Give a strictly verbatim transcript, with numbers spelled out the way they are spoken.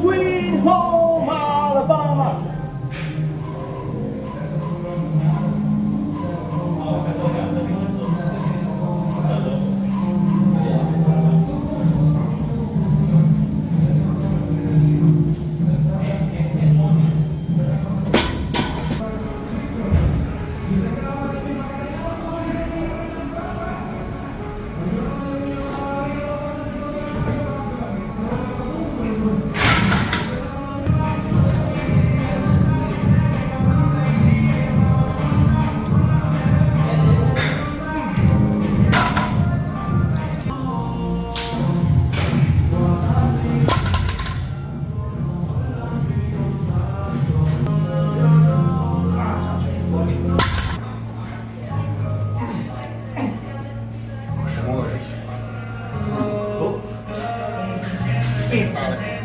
Sweet home Alabama. Thank you.